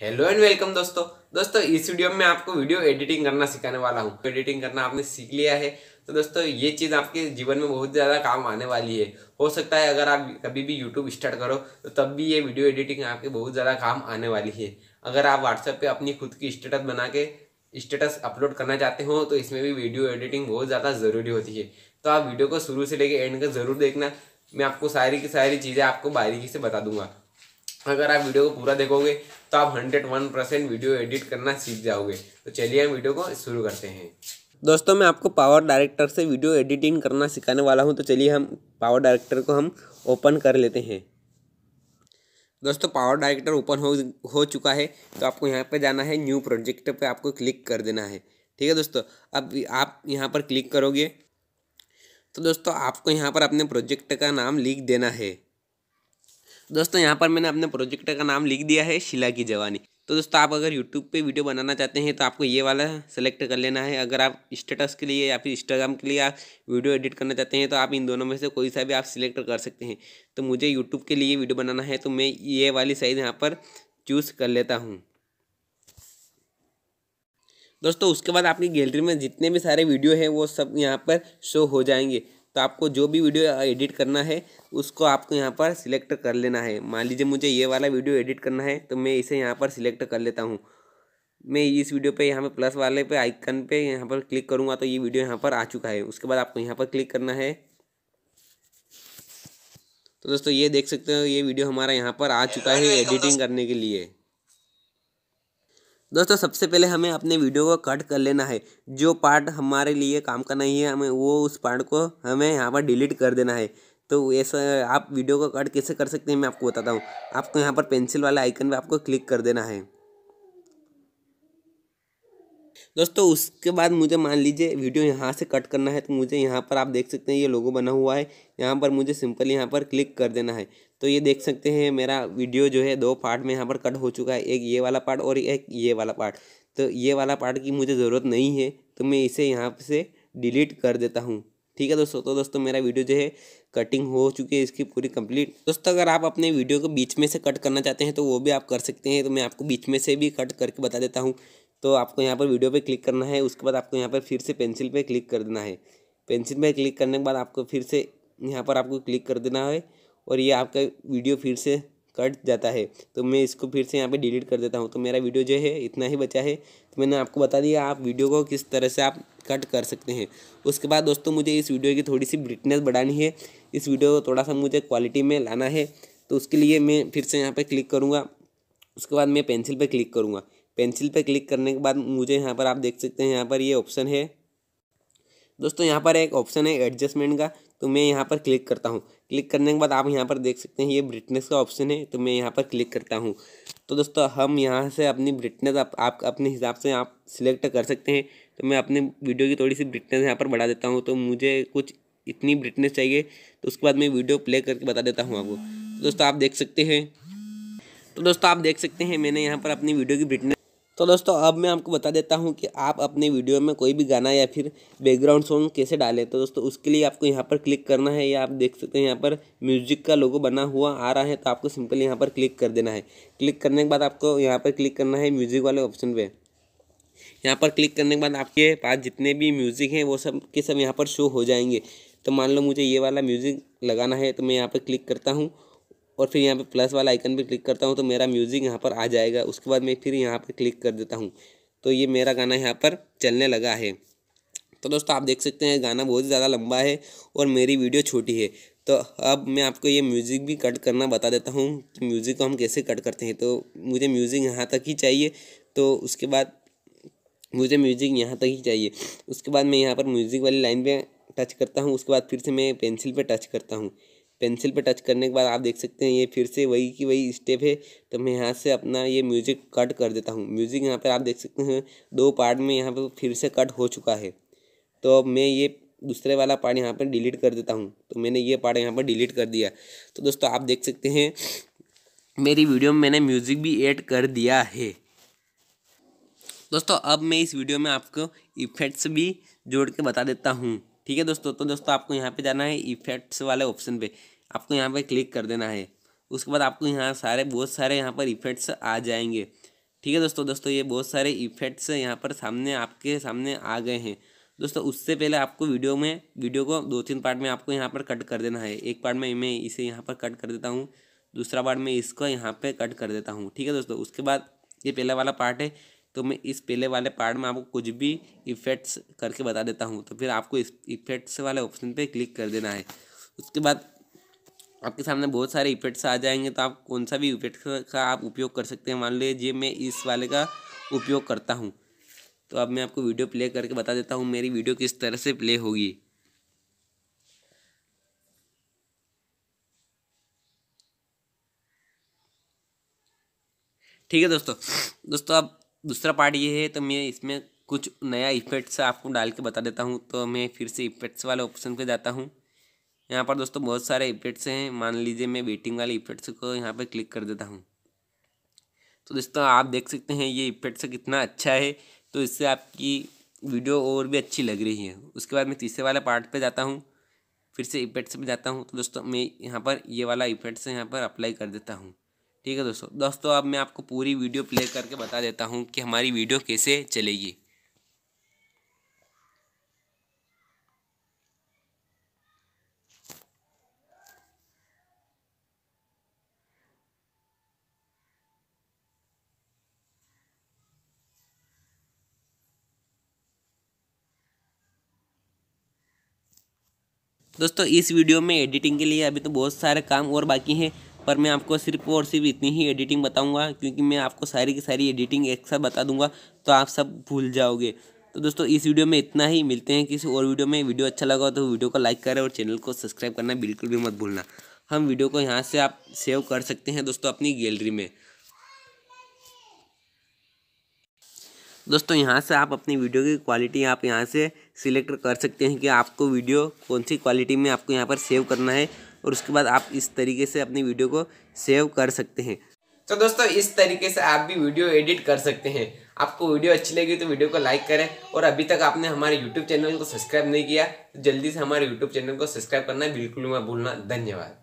Hello and welcome दोस्तों इस video में आपको वीडियो एडिटिंग करना सिखाने वाला हूँ। एडिटिंग करना आपने सीख लिया है तो दोस्तों ये चीज़ आपके जीवन में बहुत ज़्यादा काम आने वाली है। हो सकता है अगर आप कभी भी यूट्यूब स्टार्ट करो तो तब भी ये वीडियो एडिटिंग आपके बहुत ज़्यादा काम आने वाली है। अगर आप व्हाट्सएप पर अपनी खुद की स्टेटस बना के स्टेटस अपलोड करना चाहते हो तो इसमें भी वीडियो एडिटिंग बहुत ज़्यादा ज़रूरी होती है। तो आप वीडियो को शुरू से लेकर एंड तक ज़रूर देखना, मैं आपको सारी की सारी चीज़ें आपको बारीकी से बता दूंगा। अगर आप वीडियो को पूरा देखोगे तो आप 101% वीडियो एडिट करना सीख जाओगे। तो चलिए हम वीडियो को शुरू करते हैं। दोस्तों मैं आपको पावर डायरेक्टर से वीडियो एडिटिंग करना सिखाने वाला हूं, तो चलिए हम पावर डायरेक्टर को हम ओपन कर लेते हैं। दोस्तों पावर डायरेक्टर ओपन हो चुका है तो आपको यहाँ पर जाना है, न्यू प्रोजेक्ट पर आपको क्लिक कर देना है। ठीक है दोस्तों, अब आप यहाँ पर क्लिक करोगे तो दोस्तों आपको यहाँ पर अपने प्रोजेक्ट का नाम लिख देना है। दोस्तों यहाँ पर मैंने अपने प्रोजेक्ट का नाम लिख दिया है, शिला की जवानी। तो दोस्तों आप अगर YouTube पे वीडियो बनाना चाहते हैं तो आपको ये वाला सेलेक्ट कर लेना है। अगर आप स्टेटस के लिए या फिर इंस्टाग्राम के लिए आप वीडियो एडिट करना चाहते हैं तो आप इन दोनों में से कोई सा भी आप सिलेक्ट कर सकते हैं। तो मुझे YouTube के लिए वीडियो बनाना है तो मैं ये वाली साइज़ यहाँ पर चूज़ कर लेता हूँ। दोस्तों उसके बाद आपकी गैलरी में जितने भी सारे वीडियो हैं वो सब यहाँ पर शो हो जाएंगे। तो आपको जो भी वीडियो एडिट करना है उसको आपको यहाँ पर सिलेक्ट कर लेना है। मान लीजिए मुझे ये वाला वीडियो एडिट करना है तो मैं इसे यहाँ पर सिलेक्ट कर लेता हूँ। मैं इस वीडियो पे यहाँ पे प्लस वाले पे आइकन पे यहाँ पर क्लिक करूँगा तो ये वीडियो यहाँ पर आ चुका है। उसके बाद आपको यहाँ पर क्लिक करना है तो दोस्तों ये देख सकते हो ये वीडियो हमारा यहाँ पर आ चुका है एडिटिंग करने के लिए। दोस्तों सबसे पहले हमें अपने वीडियो को कट कर लेना है। जो पार्ट हमारे लिए काम का नहीं है हमें वो उस पार्ट को हमें यहाँ पर डिलीट कर देना है। तो ऐसा आप वीडियो को कट कैसे कर सकते हैं मैं आपको बताता हूँ। आपको यहाँ पर पेंसिल वाला आइकन पे आपको क्लिक कर देना है। दोस्तों उसके बाद मुझे मान लीजिए वीडियो यहाँ से कट करना है तो मुझे यहाँ पर आप देख सकते हैं ये लोगो बना हुआ है, यहाँ पर मुझे सिंपली यहाँ पर क्लिक कर देना है। तो ये देख सकते हैं मेरा वीडियो जो है दो पार्ट में यहाँ पर कट हो चुका है, एक ये वाला पार्ट और एक ये वाला पार्ट। तो ये वाला पार्ट की मुझे ज़रूरत नहीं है तो मैं इसे यहाँ से डिलीट कर देता हूँ। ठीक है दोस्तों, तो दोस्तों मेरा वीडियो जो है कटिंग हो चुकी है इसकी पूरी कंप्लीट। दोस्तों अगर आप अपने वीडियो को बीच में से कट करना चाहते हैं तो वो भी आप कर सकते हैं। तो मैं आपको बीच में से भी कट करके बता देता हूँ। तो आपको यहाँ पर वीडियो पे क्लिक करना है, उसके बाद आपको यहाँ पर फिर से पेंसिल पे क्लिक कर देना है। पेंसिल पे क्लिक करने के बाद आपको फिर से यहाँ पर आपको क्लिक कर देना है और ये आपका वीडियो फिर से कट जाता है। तो मैं इसको फिर से यहाँ पे डिलीट कर देता हूँ। तो मेरा वीडियो जो है इतना ही बचा है। तो मैंने आपको बता दिया आप वीडियो को किस तरह से आप कट कर सकते हैं। उसके बाद दोस्तों मुझे इस वीडियो की थोड़ी सी ब्राइटनेस बढ़ानी है, इस वीडियो को थोड़ा सा मुझे क्वालिटी में लाना है। तो उसके लिए मैं फिर से यहाँ पर क्लिक करूँगा, उसके बाद मैं पेंसिल पर क्लिक करूँगा। पेंसिल पे क्लिक करने के बाद मुझे यहाँ पर आप देख सकते हैं यहाँ पर ये ऑप्शन है। दोस्तों यहाँ पर एक ऑप्शन है एडजस्टमेंट का, तो मैं यहाँ पर क्लिक करता हूँ। क्लिक करने के बाद आप यहाँ पर देख सकते हैं ये ब्राइटनेस का ऑप्शन है, तो मैं यहाँ पर क्लिक करता हूँ। तो दोस्तों हम यहाँ से अपनी ब्राइटनेस आप अपने हिसाब से आप सिलेक्ट कर सकते हैं। तो मैं अपने वीडियो की थोड़ी सी ब्राइटनेस यहाँ पर बढ़ा देता हूँ। तो मुझे कुछ इतनी ब्राइटनेस चाहिए तो उसके बाद मैं वीडियो प्ले करके बता देता हूँ आपको। दोस्तों आप देख सकते हैं मैंने यहाँ पर अपनी वीडियो की ब्राइटनेस। तो दोस्तों अब मैं आपको बता देता हूं कि आप अपने वीडियो में कोई भी गाना या फिर बैकग्राउंड सॉन्ग कैसे डालें। तो दोस्तों उसके लिए आपको यहां पर क्लिक करना है। या आप देख सकते हैं यहां पर म्यूजिक का लोगो बना हुआ आ रहा है तो आपको सिंपली यहां पर क्लिक कर देना है। क्लिक करने के बाद आपको यहां पर क्लिक करना है म्यूजिक वाले ऑप्शन पर। यहाँ पर क्लिक करने के बाद आपके पास जितने भी म्यूज़िक हैं वो सब के सब यहाँ पर शो हो जाएंगे। तो मान लो मुझे ये वाला म्यूज़िक लगाना है तो मैं यहाँ पर क्लिक करता हूँ और फिर यहाँ पे प्लस वाला आइकन पे क्लिक करता हूँ तो मेरा म्यूज़िक यहाँ पर आ जाएगा। उसके बाद मैं फिर यहाँ पे क्लिक कर देता हूँ तो ये मेरा गाना यहाँ पर चलने लगा है। तो दोस्तों आप देख सकते हैं गाना बहुत ज़्यादा लंबा है और मेरी वीडियो छोटी है। तो अब मैं आपको ये म्यूज़िक भी कट करना बता देता हूँ कि म्यूज़िक को हम कैसे कट करते हैं। तो मुझे म्यूज़िक यहाँ तक ही चाहिए, तो उसके बाद मुझे म्यूज़िक यहाँ तक ही चाहिए। उसके बाद मैं यहाँ पर म्यूज़िक वाली लाइन पर टच करता हूँ, उसके बाद फिर से मैं पेंसिल पर टच करता हूँ। पेंसिल पे टच करने के बाद आप देख सकते हैं ये फिर से वही की वही स्टेप है। तो मैं यहाँ से अपना ये म्यूज़िक कट कर देता हूँ। म्यूज़िक यहाँ पर आप देख सकते हैं दो पार्ट में यहाँ पर फिर से कट हो चुका है। तो अब मैं ये दूसरे वाला पार्ट यहाँ पर डिलीट कर देता हूँ। तो मैंने ये पार्ट यहाँ पर डिलीट कर दिया। तो दोस्तों आप देख सकते हैं मेरी वीडियो में मैंने म्यूज़िक भी ऐड कर दिया है। दोस्तों अब मैं इस वीडियो में आपको इफ़ेक्ट्स भी जोड़ के बता देता हूँ। ठीक है दोस्तों, तो दोस्तों आपको यहाँ पे जाना है, इफ़ेक्ट्स वाले ऑप्शन पे आपको यहाँ पे क्लिक कर देना है। उसके बाद आपको यहाँ बहुत सारे यहाँ पर इफ़ेक्ट्स आ जाएंगे। ठीक है दोस्तों। ये बहुत सारे इफेक्ट्स यहाँ पर सामने आपके सामने आ गए हैं दोस्तों। उससे पहले आपको वीडियो को 2-3 पार्ट में आपको यहाँ पर कट कर देना है। एक पार्ट में मैं इसे यहाँ पर कट कर देता हूँ, दूसरा पार्ट में इसको यहाँ पर कट कर देता हूँ, ठीक है दोस्तों। उसके बाद ये पहला वाला पार्ट है, तो मैं इस पहले वाले पार्ट में आपको कुछ भी इफेक्ट्स करके बता देता हूँ। तो फिर आपको इस इफेक्ट्स वाले ऑप्शन पे क्लिक कर देना है। उसके बाद आपके सामने बहुत सारे इफेक्ट्स आ जाएंगे, तो आप कौन सा भी इफेक्ट का आप उपयोग कर सकते हैं। मान लीजिए मैं इस वाले का उपयोग करता हूँ, तो अब मैं आपको वीडियो प्ले करके बता देता हूँ मेरी वीडियो किस तरह से प्ले होगी। ठीक है दोस्तों। अब दूसरा पार्ट ये है, तो मैं इसमें कुछ नया इफेक्ट्स आपको डाल के बता देता हूँ। तो मैं फिर से इफेक्ट्स वाले ऑप्शन पे जाता हूँ। यहाँ पर दोस्तों बहुत सारे इफेक्ट्स हैं। मान लीजिए मैं वेटिंग वाले इफेक्ट्स को यहाँ पे क्लिक कर देता हूँ। तो दोस्तों आप देख सकते हैं ये इफेक्ट्स कितना अच्छा है, तो इससे आपकी वीडियो और भी अच्छी लग रही है। उसके बाद मैं तीसरे वाले पार्ट पर जाता हूँ, फिर से इफेक्ट्स पर जाता हूँ। तो दोस्तों मैं यहाँ पर ये वाला इफेक्ट्स यहाँ पर अप्लाई कर देता हूँ। ठीक है दोस्तों। अब मैं आपको पूरी वीडियो प्ले करके बता देता हूँ कि हमारी वीडियो कैसे चलेगी। दोस्तों इस वीडियो में एडिटिंग के लिए अभी तो बहुत सारे काम और बाकी हैं, पर मैं आपको सिर्फ और सिर्फ इतनी ही एडिटिंग बताऊंगा, क्योंकि मैं आपको सारी की सारी एडिटिंग एक साथ बता दूंगा तो आप सब भूल जाओगे। तो दोस्तों इस वीडियो में इतना ही। मिलते हैं किसी और वीडियो में। वीडियो अच्छा लगा तो वीडियो को लाइक करें और चैनल को सब्सक्राइब करना बिल्कुल भी मत भूलना। हम वीडियो को यहाँ से आप सेव कर सकते हैं दोस्तों अपनी गैलरी में। दोस्तों यहाँ से आप अपनी वीडियो की क्वालिटी आप यहाँ से सिलेक्ट कर सकते हैं कि आपको वीडियो कौन सी क्वालिटी में आपको यहाँ पर सेव करना है, और उसके बाद आप इस तरीके से अपनी वीडियो को सेव कर सकते हैं। तो दोस्तों इस तरीके से आप भी वीडियो एडिट कर सकते हैं। आपको वीडियो अच्छी लगी तो वीडियो को लाइक करें, और अभी तक आपने हमारे YouTube चैनल को सब्सक्राइब नहीं किया तो जल्दी से हमारे YouTube चैनल को सब्सक्राइब करना बिल्कुल मत भूलना। धन्यवाद।